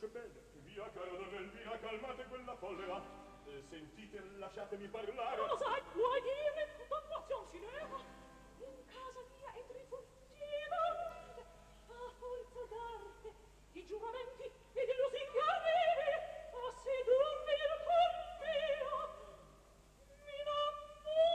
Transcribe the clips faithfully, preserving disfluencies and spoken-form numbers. conosce bene. Via, cara Ravel, via, calmate quella collera. Eh, sentite, lasciatemi parlare. Cosa vuoi dire? Dannazion si leva. In casa mia è trifurtiva. A forza d'arte, di giuramenti e di lusingare, a sedurmi il cuor mio. Mi innamoro.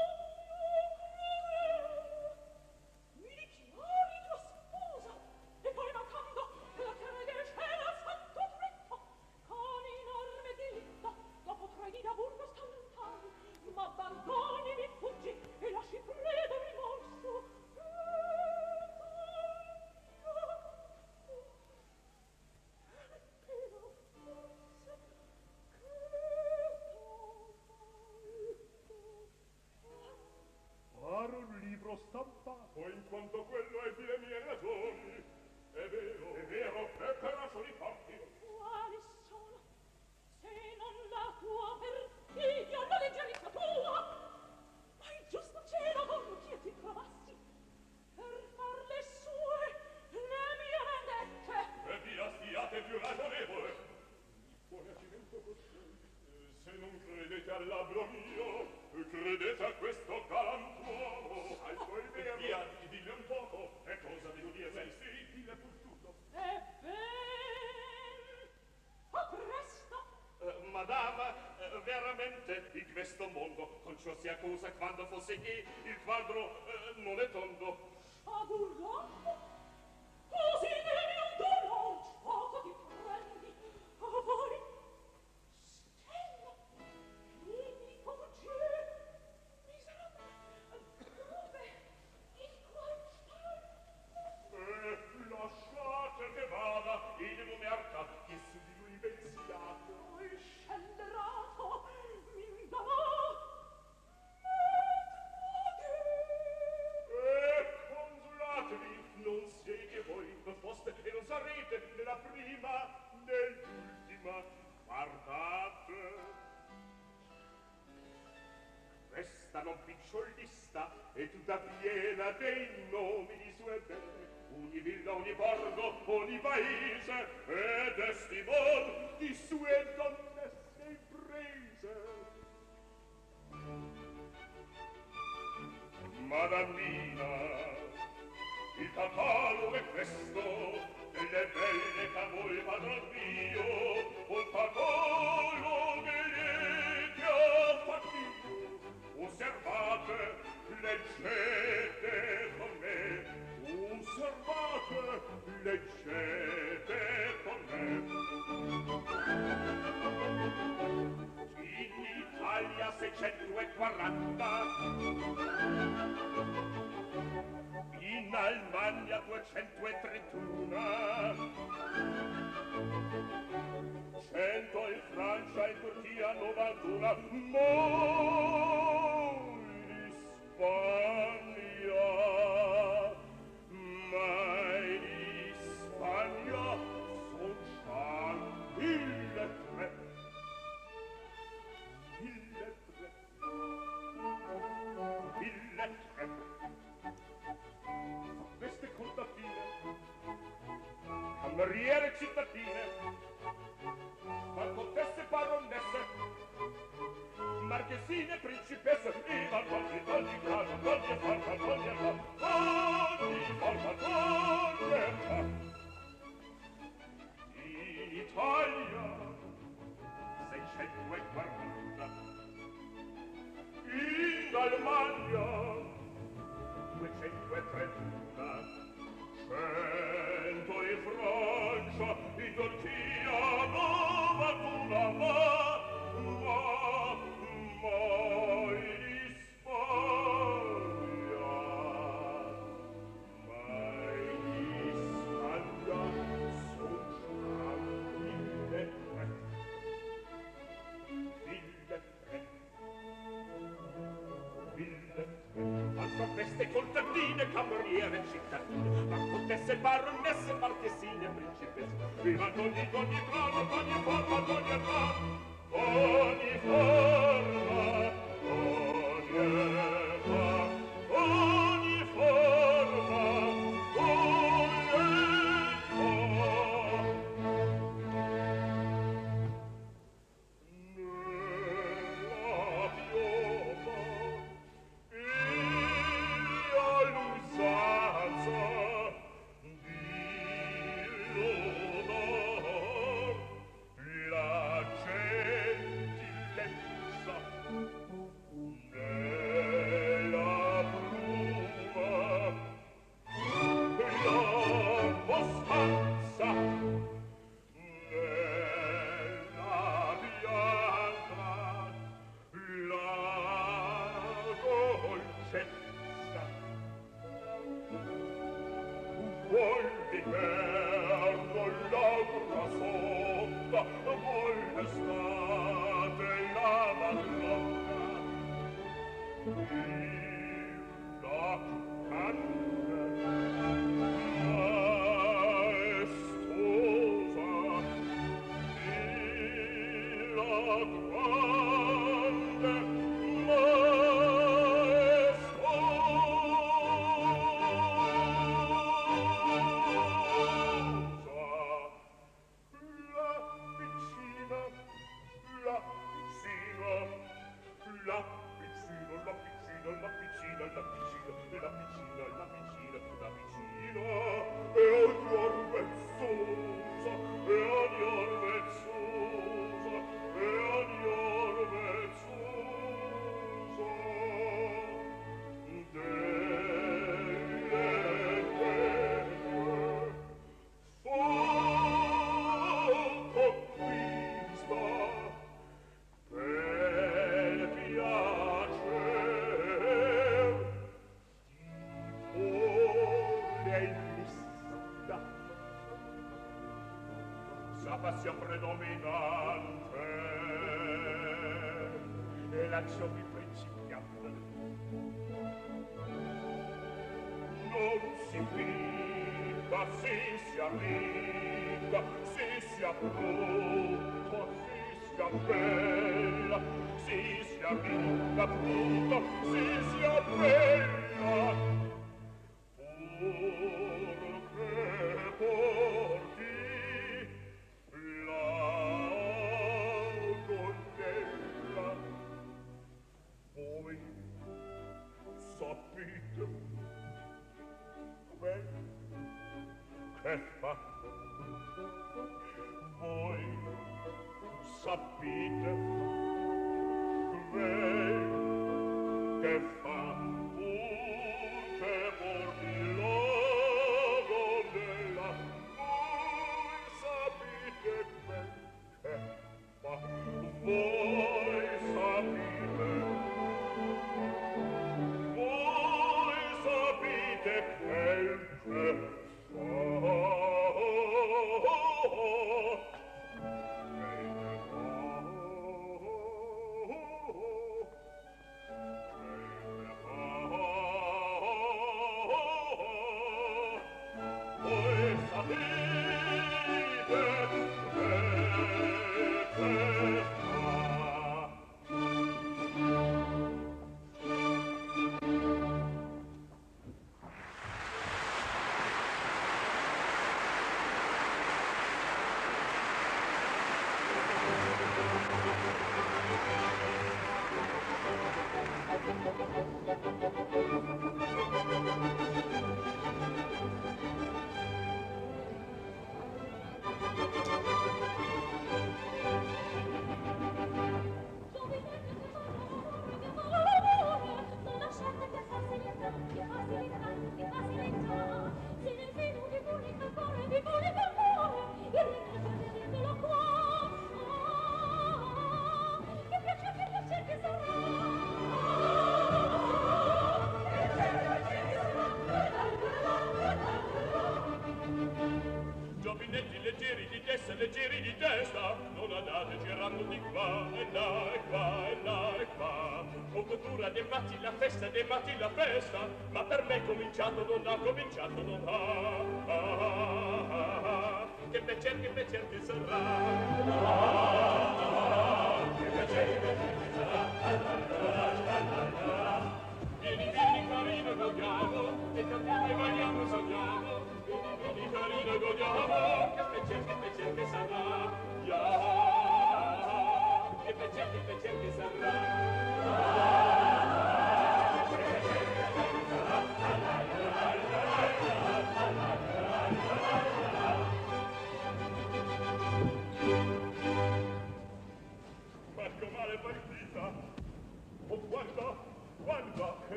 Stampato, in quanto quello è delle mie ragioni. È vero, è vero, è però sono i fatti. Quali sono, se non la tua perfidia, la leggerezza tua? Ma il giusto cielo voglio che io ti trovassi per far le sue, le mie vendette. E via, siate più ragionevole. Il tuo piacimento costui. Se non credete al labbro mio, credete a questo galantuomo. Al tuo vero. Via, dille un poco, è cosa di udiere. Sì, dille pur tutto. Ebbene, a presto. Eh, madama, eh, veramente, in questo mondo, con ciò si accusa quando fosse chi, il quadro eh, non è tondo. Aburrando? Così devi un dono, un gioco ti prendi. A voi. Lasciate che vada in un'erta che su di lui pensiate. Oh, il scellerato mi indarà e consolatevi, non siete voi foste e non sarete nella prima né l'ultima. Guardate, questa non picciolista è tutta piena dei nomi di sue belle. Ogni villa, ogni borgo, ogni paese è testimon di sue donnesse imprese. Madamina, il catalogo è questo delle belle che a voi, padron mio, un catalogo che ha fatto. Osservate, leggete con me, osservate, leggete con me. In Italia seicentoquaranta, in Almania duecentotrentuno, cento in Francia, in Turchia novantuno, in Spagna, ma in Spagna sono già mille tre, mille tre, mille tre, queste contadine, cameriere cittadine, contesse, baronesse, marchesine, principesse, viva ogni, ogni casa, ogni forza, ogni età, ogni forza, ogni età. In Italia seicentoquaranta, in Almania duecentotrentuno, cento in Francia, in Turchia novantuno, ma, ma, ma in Spagna, ma in Spagna sono già mille tre, mille tre, mille tre. Altra feste, contadine, cameriere, cittadine, ma contesse, baronesse, marchesine, principesse, viva ogni, ogni grado, ogni forma, ogni età, ogni forma, ogni età, ogni forma, ogni età.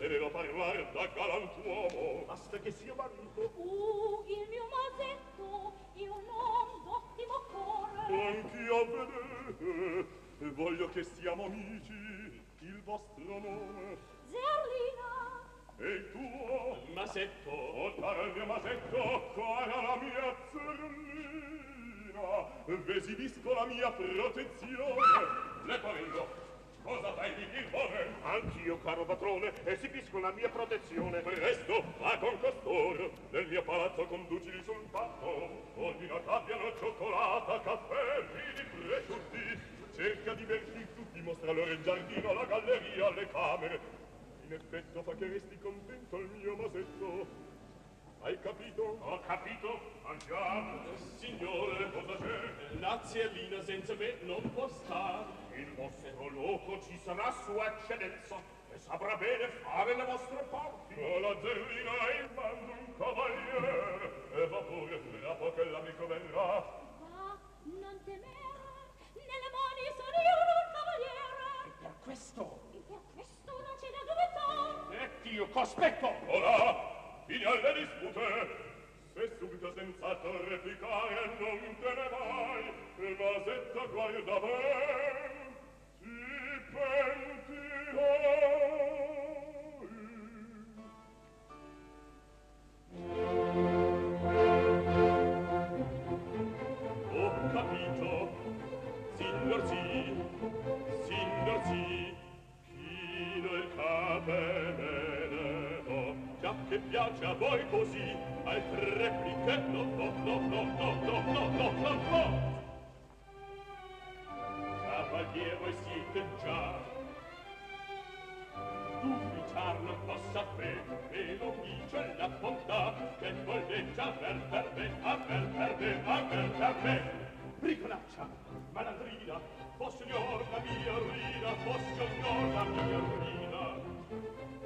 doveva parlare da galantuomo. Basta che sia marito. Uh, il mio mazzetto, io un uomo d'ottimo cuore. Anch'io vedete, e voglio che siamo amici. Il vostro nome? Zerlina. E il tuo? Masetto. Portare il mio masetto, cara la mia Zerlina. Vesilisco la mia protezione. Ah! Le parlo. Cosa fai di tirone? Anch'io, caro patrone, esibisco la mia protezione. Presto, va con costoro. Nel mio palazzo conducili sul patto. Ordina abbiano cioccolata, caffè, vini pregiudizi. Cerca di vertirti, dimostra loro il giardino, la galleria, le camere. In effetto fa che resti contento il mio masetto. Hai capito? Ho capito. Andiamo. Signore, cosa c'è? La Zerlina senza me non può star. Il vostro loco ci sarà sua eccellenza e saprà bene fare le vostre parti. Con la Zerlina in mando un cavaliere e va pure tra poco l'amico verrà. Ma non temere, nelle mani sono io un cavaliere. E per questo? E per questo non c'è da dubitare. Ecco, cospetto. Ora! Fine alle dispute, se subito senza torreplicare non te ne vai, il masetto guarda ben, ti pentirai. Ho capito, signor sì, signor sì, chino il capello. Già che piace a voi così, altre repliche no, no, no, no, no, no, no, no, no, no! Cavaliere siete già, dubitar non possa fe, me lo dice la bontà, che volete aver per me, aver per me, aver per me! Bricolaccia, malandrina, oh signor la mia ruina, oh signor la mia ruina!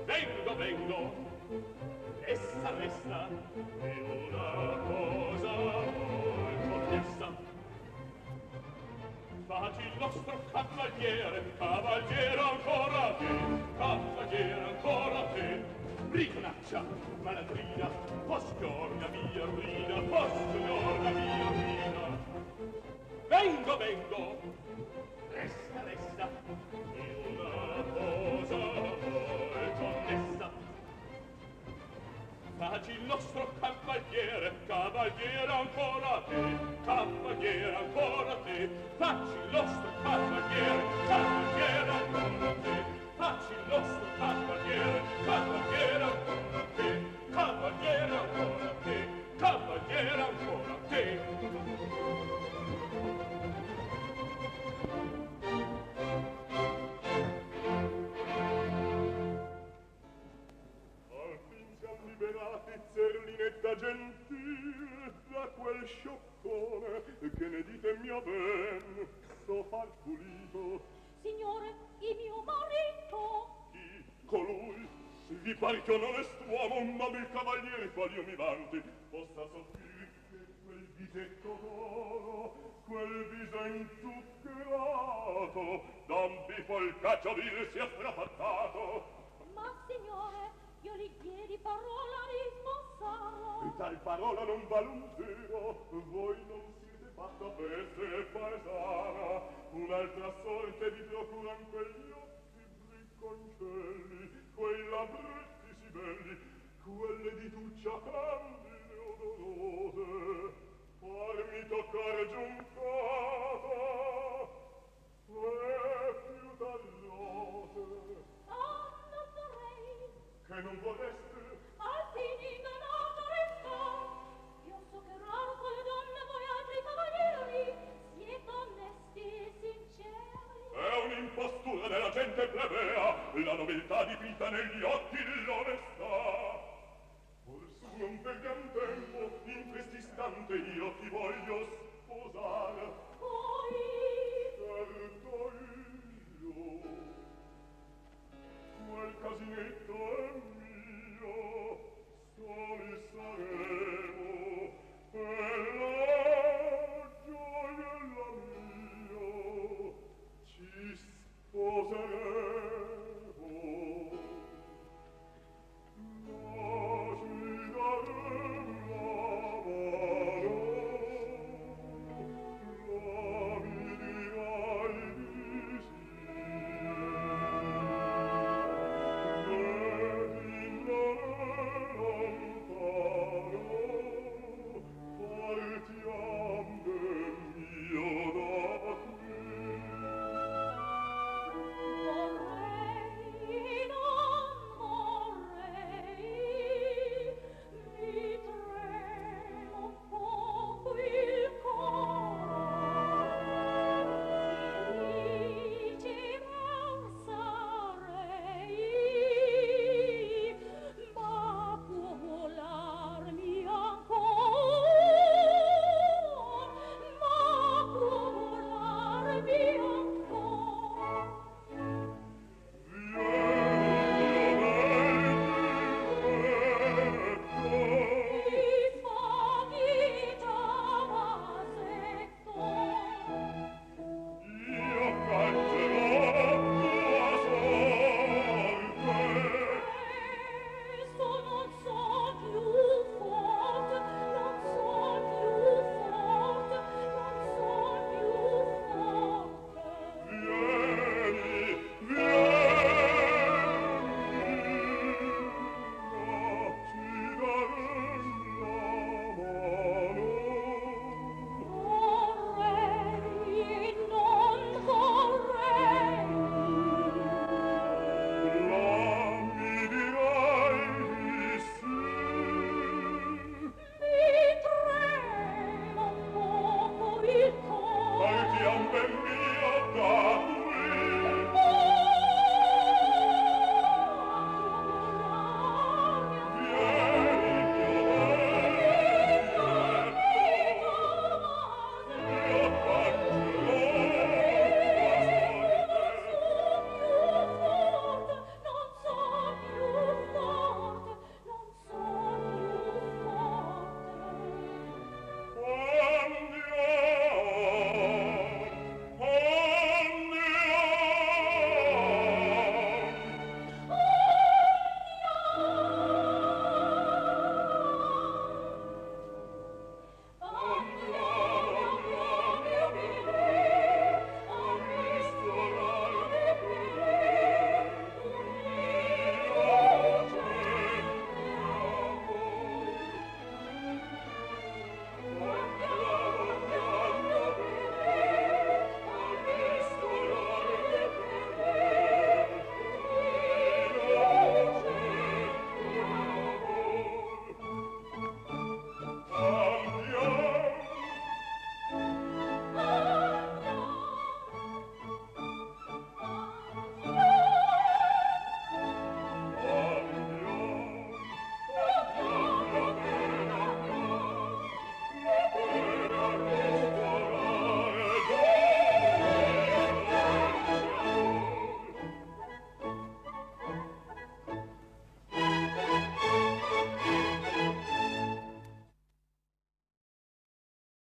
Vengo, vengo! Essa resta è una cosa molto piazza. Fatti il nostro cavaliere, cavaliere ancora a te, cavaliere ancora a te. Bricolaccia, malandrina, postor la mia ruina, postor la mia ruina. Vengo, vengo, resta, resta, è una cosa molto piazza. Facci il nostro cavaliere, cavaliere ancora a te, cavaliere ancora a te. Facci il nostro cavaliere, cavaliere ancora a te. Facci il nostro cavaliere, cavaliere ancora a te, cavaliere ancora a te, cavaliere ancora a te. Zerlinetta gentile, da quel scioccone, che ne dite mio ben, so far pulito. Signore, il mio marito. Chi? Colui? Vi pare che un onest'uomo, ma il cavaliere qual io mi vanti, possa soffrire quel visetto d'oro, quel viso inzuccherato, da un bifo il cacciavile sia strafattato. Ma, signore, io lighieri parola risponsavo. E tal parola non valutero, voi non siete fatta peste e paesana. Un'altra sorte vi procuran quegli occhi bricconcelli, quei labbretti si belli, quelle dituccia candide odorose. Farmi toccare giuncata e più dall'ose. Ah, non vorrei. Che non vorreste? Al fini non autoresta. Io so che raro con le donne voi altri cavalieri siete onesti e sinceri. È un'impostura della gente plebea, la nobiltà dipinta negli occhi dell'onestà. Pur su non perdiam tempo, in quest'istante io ti voglio sposare.